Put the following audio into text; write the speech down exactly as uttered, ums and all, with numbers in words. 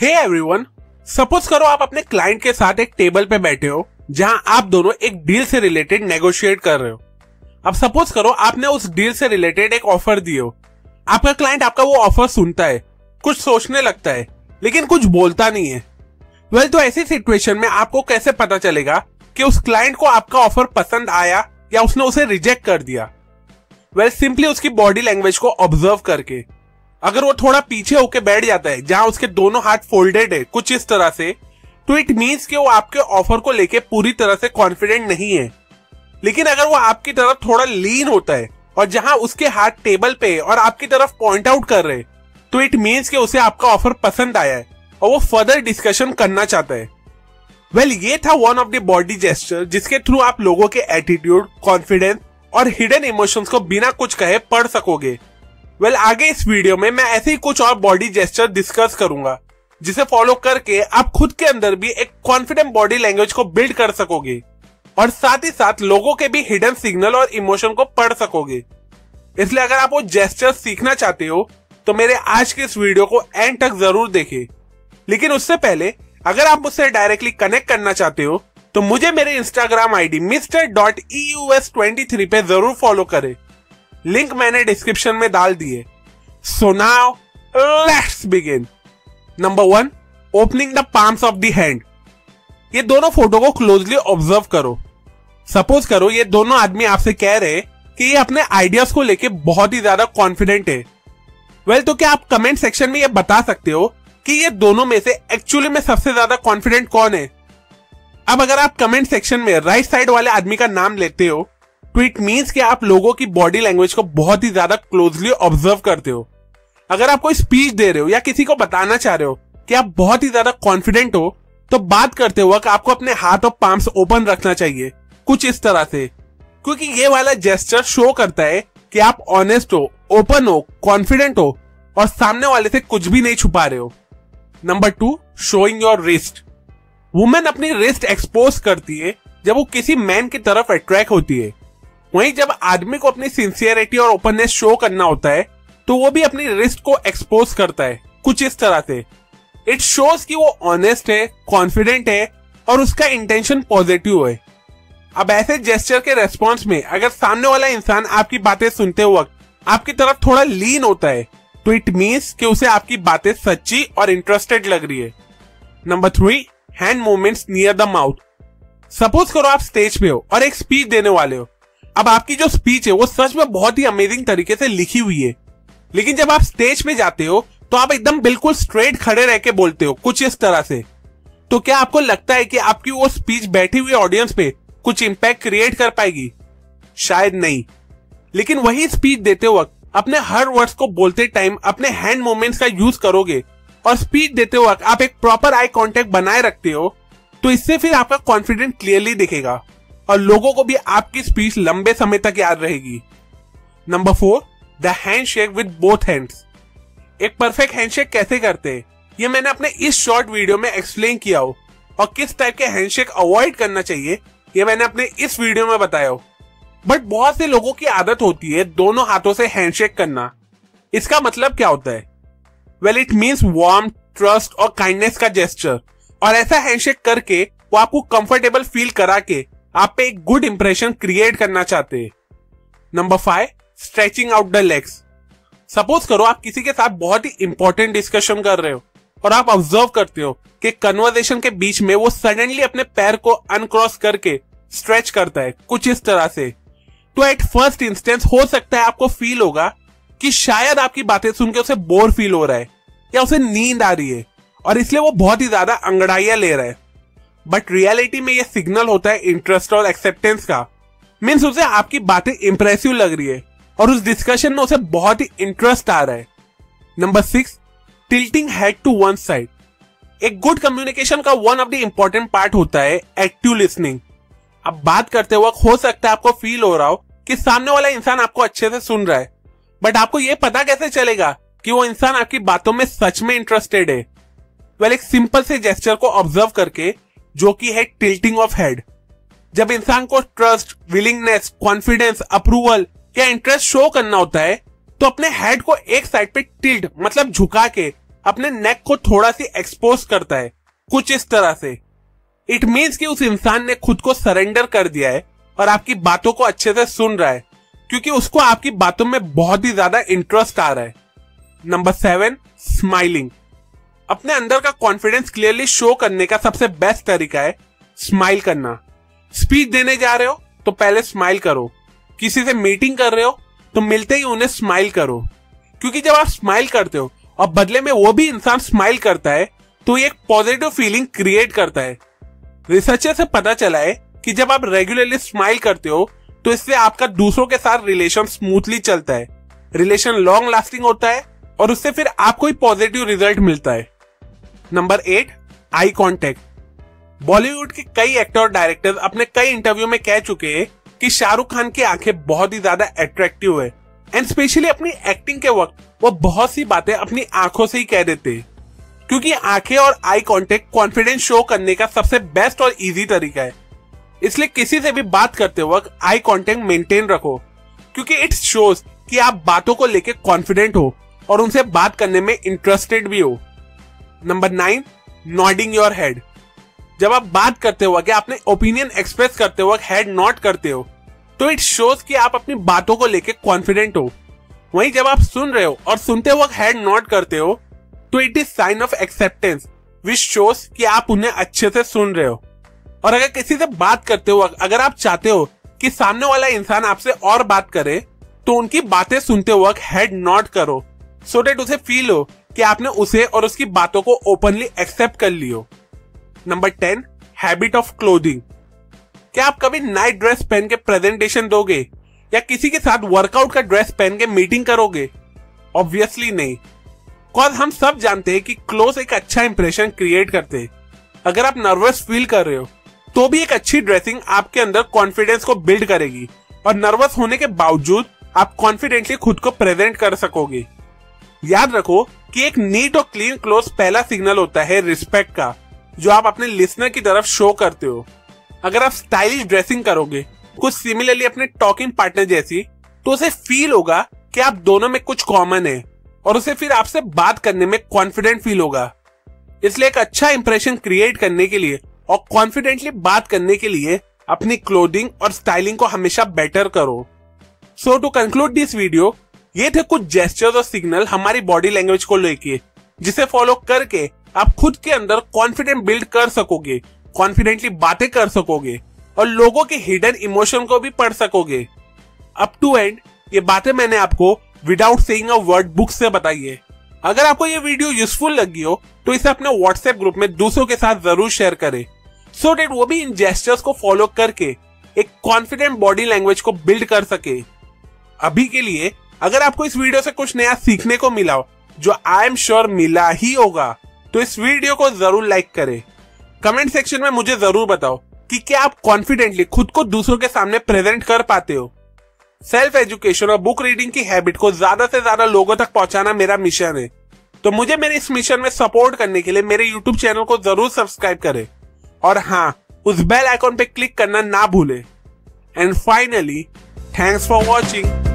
Hey everyone, suppose करो आप अपने क्लाइंट के साथ एक टेबल पे बैठे हो जहां आप दोनों एक डील से रिलेटेड नेगोशिएट कर रहे हो। अब सपोज करो आपने उस डील से रिलेटेड एक ऑफर दिया हो। आपका क्लाइंट आपका वो ऑफर सुनता है, कुछ सोचने लगता है लेकिन कुछ बोलता नहीं है। वेल well, तो ऐसी सिचुएशन में आपको कैसे पता चलेगा कि उस क्लाइंट को आपका ऑफर पसंद आया या उसने उसे रिजेक्ट कर दिया? वेल well, सिंपली उसकी बॉडी लैंग्वेज को ऑब्जर्व करके। अगर वो थोड़ा पीछे होके बैठ जाता है जहां उसके दोनों हाथ फोल्डेड है कुछ इस तरह से, तो इट मींस कि वो आपके ऑफर को लेके पूरी तरह से कॉन्फिडेंट नहीं है। लेकिन अगर वो आपकी तरफ थोड़ा लीन होता है और जहां उसके हाथ टेबल पे और आपकी तरफ पॉइंट आउट कर रहे, तो इट मींस कि उसे आपका ऑफर पसंद आया है और वो फर्दर डिस्कशन करना चाहता है। वेल well, ये था one of the body gesture जिसके थ्रू आप लोगों के एटीट्यूड, कॉन्फिडेंस और हिडन इमोशंस को बिना कुछ कहे पढ़ सकोगे। वेल well, आगे इस वीडियो में मैं ऐसे ही कुछ और बॉडी जेस्चर डिस्कस करूंगा जिसे फॉलो करके आप खुद के अंदर भी एक कॉन्फिडेंट बॉडी लैंग्वेज को बिल्ड कर सकोगे और साथ ही साथ लोगों के भी हिडन सिग्नल और इमोशन को पढ़ सकोगे। इसलिए अगर आप वो जेस्चर सीखना चाहते हो तो मेरे आज के इस वीडियो को एंड तक जरूर देखें। लेकिन उससे पहले अगर आप मुझसे डायरेक्टली कनेक्ट करना चाहते हो तो मुझे मेरे Instagram ID mister dot EUS twenty three पे जरूर फॉलो करें। लिंक मैंने डिस्क्रिप्शन में डाल दिए। So now let's begin. Number one, opening the palms of the hand. ये दोनों फोटो को क्लोजली ऑब्जर्व करो। सपोज करो ये दोनों आदमी आपसे कह रहे कि ये अपने आइडियाज को लेके बहुत ही ज्यादा कॉन्फिडेंट है। वेल well, तो क्या आप कमेंट सेक्शन में ये बता सकते हो कि ये दोनों में से एक्चुअली में सबसे ज्यादा कॉन्फिडेंट कौन है? अब अगर आप कमेंट सेक्शन में राइट साइड वाले आदमी का नाम लेते हो तो इट मीन्स कि आप लोगों की बॉडी लैंग्वेज को बहुत ही ज्यादा क्लोजली ऑब्जर्व करते हो। अगर आप कोई स्पीच दे रहे हो या किसी को बताना चाह रहे हो कि आप बहुत ही ज्यादा कॉन्फिडेंट हो तो बात करते वक्त आपको अपने हाथ और पाम्स ओपन रखना चाहिए कुछ इस तरह से, क्योंकि ये वाला जेस्चर शो करता है कि आप ऑनेस्ट हो, ओपन हो, कॉन्फिडेंट हो और सामने वाले से कुछ भी नहीं छुपा रहे हो। Number two, showing your wrist. Women अपनी रिस्ट एक्सपोज करती है जब वो किसी मैन की तरफ अट्रैक्ट होती है। वहीं जब आदमी को अपनी सिंसियरिटी और ओपननेस शो करना होता है तो वो भी अपनी रिस्ट को एक्सपोज करता है कुछ इस तरह से। इट शोज कि वो ऑनेस्ट है, कॉन्फिडेंट है और उसका इंटेंशन पॉजिटिव है। अब ऐसे जेस्चर के रेस्पॉन्स में अगर सामने वाला इंसान आपकी बातें सुनते वक्त आपकी तरफ थोड़ा लीन होता है तो इट मीन्स कि उसे आपकी बातें सच्ची और इंटरेस्टेड लग रही है। Number three, hand movements near the mouth. Suppose करो आप स्टेज पे हो और एक स्पीच देने वाले हो। अब आपकी जो स्पीच है वो सच में बहुत ही अमेजिंग तरीके से लिखी हुई है, लेकिन जब आप स्टेज पे जाते हो तो आप एकदम बिल्कुल स्ट्रेट खड़े रह के बोलते हो कुछ इस तरह से। तो क्या आपको लगता है कि आपकी वो स्पीच बैठी हुई ऑडियंस पे कुछ इम्पैक्ट क्रिएट कर पाएगी? शायद नहीं। लेकिन वही स्पीच देते वक्त अपने हर वर्ड्स को बोलते टाइम अपने हैंड मूवमेंट्स का यूज करोगे और स्पीच देते वक्त आप एक प्रॉपर आई कॉन्टेक्ट बनाए रखते हो तो इससे फिर आपका कॉन्फिडेंस क्लियरली दिखेगा और लोगों को भी आपकी स्पीच लंबे समय तक याद रहेगी। Number four, the handshake with both hands. एक परफेक्ट हैंडशेक कैसे करते हैं ये मैंने अपने इस शॉर्ट वीडियो में एक्सप्लेन किया हो और किस टाइप के हैंडशेक अवॉइड करना चाहिए ये मैंने अपने इस वीडियो में बताया हो। बट बहुत से लोगों की आदत होती है दोनों हाथों से हैंडशेक करना। इसका मतलब क्या होता है? Well it means warm, trust और काइंडनेस का जेस्चर, और ऐसा हैंडशेक करके वो आपको कंफर्टेबल फील करा के आप पे एक गुड इंप्रेशन क्रिएट करना चाहते हैं। Number five, stretching out the legs. Suppose करो आप किसी के साथ बहुत ही इंपॉर्टेंट डिस्कशन कर रहे हो और आप ऑब्जर्व करते हो कि कन्वर्सेशन के बीच में वो सडनली अपने पैर को अनक्रॉस करके स्ट्रेच करता है कुछ इस तरह से। तो एट फर्स्ट इंस्टेंस हो सकता है आपको फील होगा कि शायद आपकी बातें सुनकर उसे बोर फील हो रहा है या उसे नींद आ रही है और इसलिए वो बहुत ही ज्यादा अंगड़ाइया ले रहा है। बट रियलिटी में ये सिग्नल होता है इंटरेस्ट और एक्सेप्टेंस का। मीन्स उसे आपकी बातें इंप्रेसिव लग रही है और उस डिस्कशन में उसे बहुत ही इंटरेस्ट आ रहा है। Number six, tilting head to one side. एक गुड कम्युनिकेशन का one of the important part होता है एक्टिव लिसनिंग। अब बात करते वक्त हो सकता है आपको फील हो रहा हो कि सामने वाला इंसान आपको अच्छे से सुन रहा है, बट आपको यह पता कैसे चलेगा कि वो इंसान आपकी बातों में सच में इंटरेस्टेड है? वेल एक सिंपल से जेस्चर को ऑब्जर्व करके, जो कि है टिल्टिंग ऑफ हेड। जब इंसान को ट्रस्ट, विलिंगनेस, कॉन्फिडेंस, अप्रूवल या इंटरेस्ट शो करना होता है तो अपने हेड को एक साइड पे टिल्ट मतलब झुका के अपने नेक को थोड़ा सी एक्सपोज करता है, कुछ इस तरह से। इट मीन्स कि उस इंसान ने खुद को सरेंडर कर दिया है और आपकी बातों को अच्छे से सुन रहा है, क्योंकि उसको आपकी बातों में बहुत ही ज्यादा इंटरेस्ट आ रहा है। Number seven, smiling. अपने अंदर का कॉन्फिडेंस क्लियरली शो करने का सबसे बेस्ट तरीका है स्माइल करना। स्पीच देने जा रहे हो तो पहले स्माइल करो, किसी से मीटिंग कर रहे हो तो मिलते ही उन्हें स्माइल करो, क्योंकि जब आप स्माइल करते हो और बदले में वो भी इंसान स्माइल करता है तो ये एक पॉजिटिव फीलिंग क्रिएट करता है। रिसर्चर से पता चला है कि जब आप रेगुलरली स्माइल करते हो तो इससे आपका दूसरों के साथ रिलेशन स्मूथली चलता है, रिलेशन लॉन्ग लास्टिंग होता है और उससे फिर आपको ही पॉजिटिव रिजल्ट मिलता है। Number eight, eye contact. Bollywood के कई एक्टर और डायरेक्टर्स अपने कई इंटरव्यू में कह चुके हैं कि शाहरुख खान की आंखें बहुत ही ज्यादा अट्रैक्टिव है एंड स्पेशली अपनी एक्टिंग के वक्त वो बहुत सी बातें अपनी आंखों से ही कह देते हैं, क्योंकि आंखें और आई कॉन्टेक्ट कॉन्फिडेंस शो करने का सबसे बेस्ट और इजी तरीका है। इसलिए किसी से भी बात करते वक्त आई कॉन्टेक्ट मेंटेन रखो, क्योंकि इट शोज कि आप बातों को लेके कॉन्फिडेंट हो और उनसे बात करने में इंटरेस्टेड भी हो। Number nine, nodding your head. जब आप बात करते हो कि आपने ओपिनियन एक्सप्रेस करते वक्त हेड नॉट करते हो तो इट शोज कि आप अपनी बातों को लेके कॉन्फिडेंट हो। वहीं जब आप सुन रहे हो और सुनते वक्त हेड नॉट करते हो तो it is sign of acceptance, which shows कि आप उन्हें अच्छे से सुन रहे हो। और अगर किसी से बात करते हो अगर आप चाहते हो कि सामने वाला इंसान आपसे और बात करे तो उनकी बातें सुनते वक्त हेड नॉट करो, सो डेट उसे फील हो कि आपने उसे और उसकी बातों को ओपनली एक्सेप्ट कर लियो। Number ten, habit of clothing. क्या आप कभी नाइट ड्रेस पहन के प्रेजेंटेशन दोगे या किसी के साथ वर्कआउट का ड्रेस पहन के मीटिंग करोगे? ऑब्वियसली नहीं, कॉज हम सब जानते हैं कि क्लोथ एक अच्छा इंप्रेशन क्रिएट करते हैं। अगर आप नर्वस फील कर रहे हो तो भी एक अच्छी ड्रेसिंग आपके अंदर कॉन्फिडेंस को बिल्ड करेगी और नर्वस होने के बावजूद आप कॉन्फिडेंटली खुद को प्रेजेंट कर सकोगे। याद रखो कि एक नीट और क्लीन क्लोथ पहला सिग्नल होता है रिस्पेक्ट का, जो आप अपने लिसनर की तरफ शो करते हो। अगर आप स्टाइलिश ड्रेसिंग करोगे कुछ सिमिलरली अपने टॉकिंग पार्टनर जैसी, तो उसे फील होगा कि आप दोनों में कुछ कॉमन है और उसे फिर आपसे बात करने में कॉन्फिडेंट फील होगा। इसलिए एक अच्छा इंप्रेशन क्रिएट करने के लिए और कॉन्फिडेंटली बात करने के लिए अपनी क्लोथिंग और स्टाइलिंग को हमेशा बेटर करो। So to conclude this video, ये थे कुछ जेस्चर्स और सिग्नल हमारी बॉडी लैंग्वेज को लेके, जिसे फॉलो करके आप खुद के अंदर कॉन्फिडेंट बिल्ड कर सकोगे, कॉन्फिडेंटली बातें कर सकोगे और लोगों के हिडन इमोशन को भी पढ़ सकोगे। अप टू एंड ये बातें मैंने आपको without saying a word book से बताई है। अगर आपको ये वीडियो यूजफुल लगी हो तो इसे अपने व्हाट्सएप ग्रुप में दूसरों के साथ जरूर शेयर करें, सो डेट वो भी इन जेस्चर्स को फॉलो करके एक कॉन्फिडेंट बॉडी लैंग्वेज को बिल्ड कर सके। अभी के लिए अगर आपको इस वीडियो से कुछ नया सीखने को मिला हो, जो आई एम श्योर मिला ही होगा, तो इस वीडियो को जरूर लाइक करें। कमेंट सेक्शन में मुझे जरूर बताओ कि क्या आप कॉन्फिडेंटली खुद को दूसरों के सामने प्रेजेंट कर पाते हो। सेल्फ एजुकेशन और बुक रीडिंग की हैबिट को ज्यादा से ज्यादा लोगों तक पहुंचाना मेरा मिशन है, तो मुझे मेरे इस मिशन में सपोर्ट करने के लिए मेरे यूट्यूब चैनल को जरूर सब्सक्राइब करें और हाँ, उस बेल आइकॉन पे क्लिक करना ना भूलें। And finally, thanks for watching.